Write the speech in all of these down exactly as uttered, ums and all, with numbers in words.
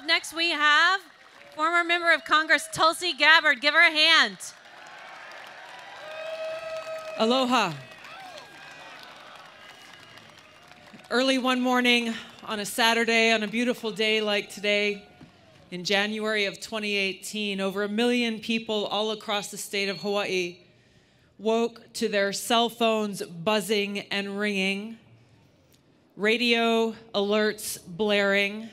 Up next we have former member of Congress Tulsi Gabbard. Give her a hand. Aloha. Early one morning on a Saturday, on a beautiful day like today, in January of twenty eighteen, over a million people all across the state of Hawaii woke to their cell phones buzzing and ringing, radio alerts blaring,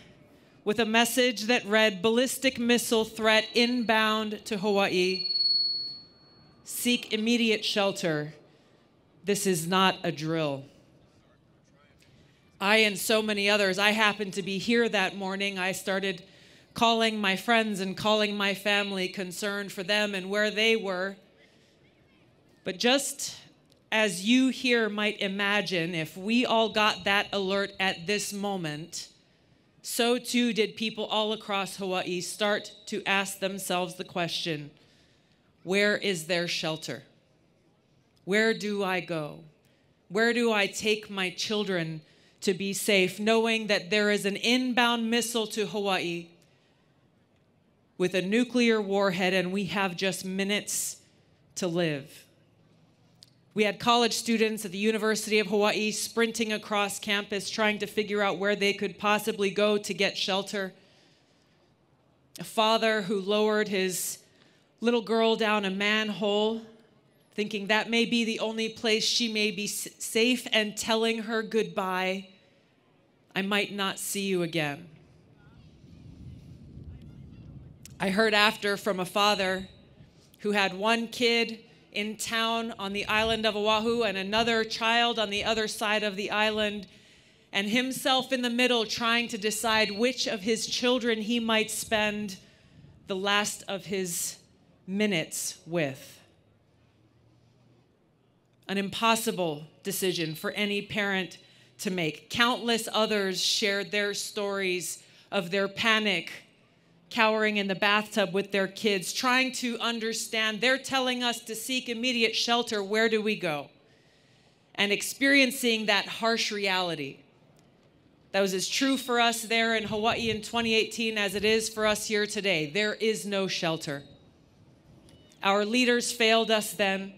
with a message that read, "Ballistic missile threat inbound to Hawaii. Seek immediate shelter. This is not a drill." I and so many others, I happened to be here that morning. I started calling my friends and calling my family, concerned for them and where they were. But just as you here might imagine, if we all got that alert at this moment, so too did people all across Hawaii start to ask themselves the question, where is their shelter? Where do I go? Where do I take my children to be safe, knowing that there is an inbound missile to Hawaii with a nuclear warhead and we have just minutes to live? We had college students at the University of Hawaii sprinting across campus trying to figure out where they could possibly go to get shelter. A father who lowered his little girl down a manhole, thinking that may be the only place she may be safe, and telling her goodbye, "I might not see you again." I heard after from a father who had one kid in town on the island of Oahu and another child on the other side of the island, and himself in the middle trying to decide which of his children he might spend the last of his minutes with. An impossible decision for any parent to make. Countless others shared their stories of their panic, cowering in the bathtub with their kids, trying to understand. They're telling us to seek immediate shelter. Where do we go? And experiencing that harsh reality that was as true for us there in Hawaii in twenty eighteen as it is for us here today. There is no shelter. Our leaders failed us then,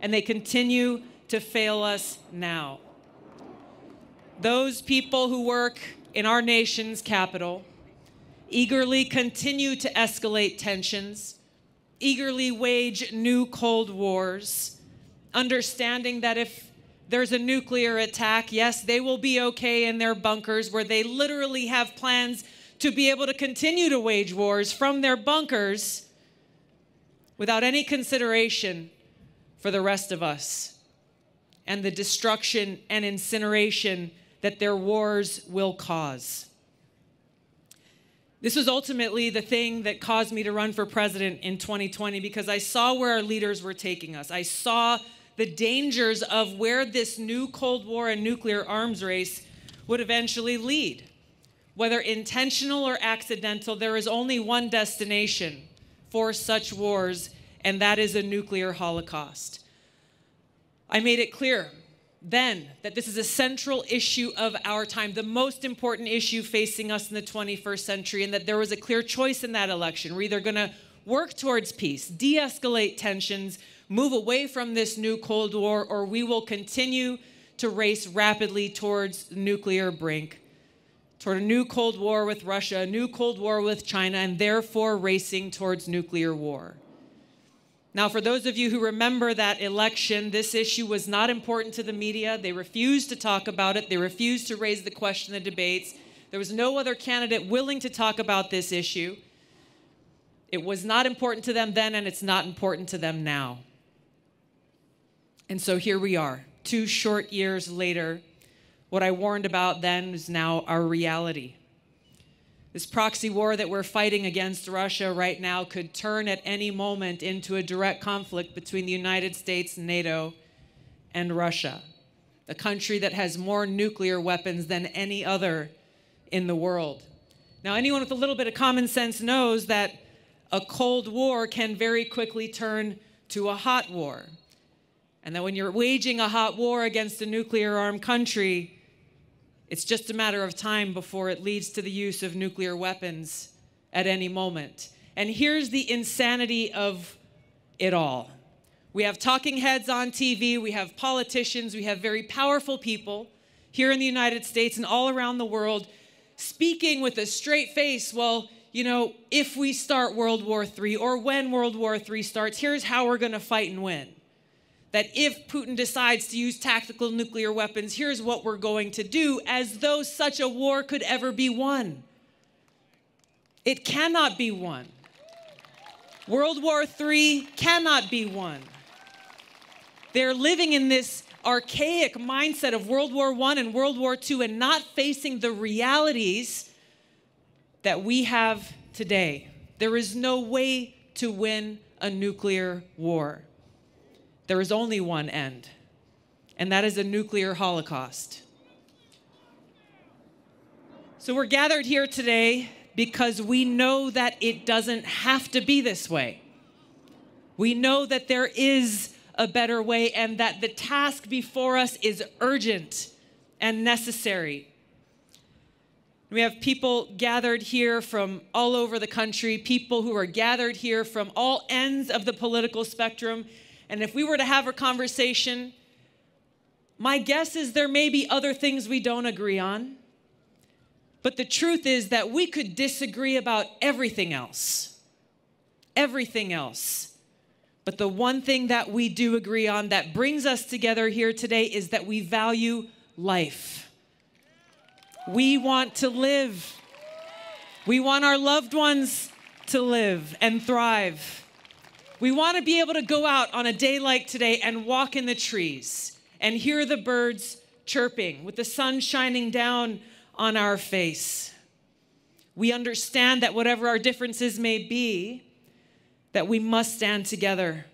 and they continue to fail us now. Those people who work in our nation's capital eagerly continue to escalate tensions, eagerly wage new Cold Wars, understanding that if there's a nuclear attack, yes, they will be okay in their bunkers, where they literally have plans to be able to continue to wage wars from their bunkers without any consideration for the rest of us and the destruction and incineration that their wars will cause. This was ultimately the thing that caused me to run for president in twenty twenty, because I saw where our leaders were taking us. I saw the dangers of where this new Cold War and nuclear arms race would eventually lead. Whether intentional or accidental, there is only one destination for such wars, and that is a nuclear holocaust. I made it clear then that this is a central issue of our time, the most important issue facing us in the twenty-first century, and that there was a clear choice in that election. We're either going to work towards peace, de-escalate tensions, move away from this new Cold War, or we will continue to race rapidly towards the nuclear brink, toward a new Cold War with Russia, a new Cold War with China, and therefore racing towards nuclear war. Now, for those of you who remember that election, this issue was not important to the media. They refused to talk about it. They refused to raise the question in the debates. There was no other candidate willing to talk about this issue. It was not important to them then, and it's not important to them now. And so here we are, two short years later. What I warned about then is now our reality. This proxy war that we're fighting against Russia right now could turn at any moment into a direct conflict between the United States, NATO, and Russia, the country that has more nuclear weapons than any other in the world. Now, anyone with a little bit of common sense knows that a Cold War can very quickly turn to a hot war, and that when you're waging a hot war against a nuclear-armed country, It's just a matter of time before it leads to the use of nuclear weapons at any moment. And here's the insanity of it all. We have talking heads on T V, we have politicians, we have very powerful people here in the United States and all around the world speaking with a straight face, well, you know, if we start World War Three or when World War Three starts, here's how we're going to fight and win. That if Putin decides to use tactical nuclear weapons, here's what we're going to do, as though such a war could ever be won. It cannot be won. World War Three cannot be won. They're living in this archaic mindset of World War One and World War Two and not facing the realities that we have today. There is no way to win a nuclear war. There is only one end, and that is a nuclear holocaust. So we're gathered here today because we know that it doesn't have to be this way. We know that there is a better way and that the task before us is urgent and necessary. We have people gathered here from all over the country, people who are gathered here from all ends of the political spectrum. And if we were to have a conversation, my guess is there may be other things we don't agree on. But the truth is that we could disagree about everything else, everything else. But the one thing that we do agree on that brings us together here today is that we value life. We want to live. We want our loved ones to live and thrive. We want to be able to go out on a day like today and walk in the trees and hear the birds chirping with the sun shining down on our face. We understand that whatever our differences may be, that we must stand together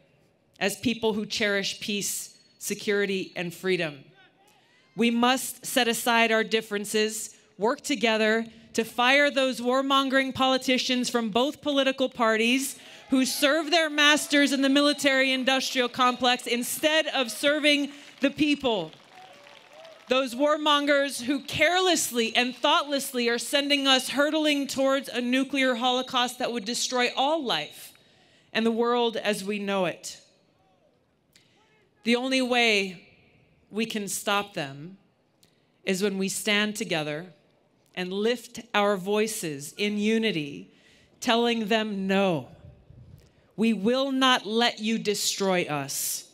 as people who cherish peace, security, and freedom. We must set aside our differences, work together to fire those warmongering politicians from both political parties who serve their masters in the military-industrial complex instead of serving the people. Those warmongers who carelessly and thoughtlessly are sending us hurtling towards a nuclear holocaust that would destroy all life and the world as we know it. The only way we can stop them is when we stand together and lift our voices in unity, telling them no. We will not let you destroy us.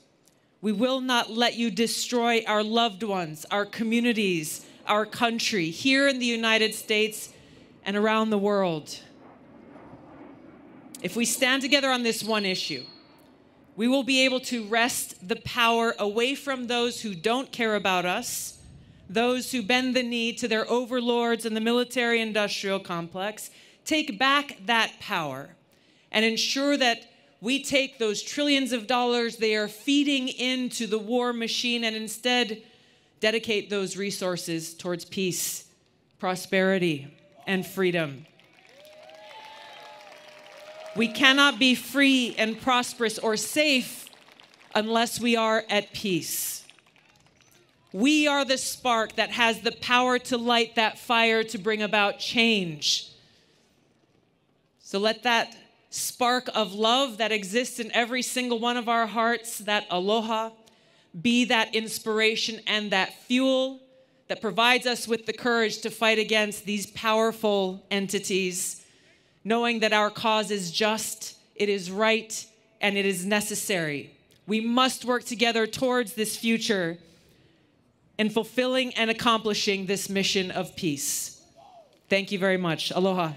We will not let you destroy our loved ones, our communities, our country, here in the United States and around the world. If we stand together on this one issue, we will be able to wrest the power away from those who don't care about us, those who bend the knee to their overlords in the military-industrial complex, take back that power, and ensure that we take those trillions of dollars they are feeding into the war machine and instead dedicate those resources towards peace, prosperity, and freedom. We cannot be free and prosperous or safe unless we are at peace. We are the spark that has the power to light that fire to bring about change. So let that spark of love that exists in every single one of our hearts, that aloha, be that inspiration and that fuel that provides us with the courage to fight against these powerful entities, knowing that our cause is just, it is right, and it is necessary. We must work together towards this future in fulfilling and accomplishing this mission of peace. Thank you very much. Aloha.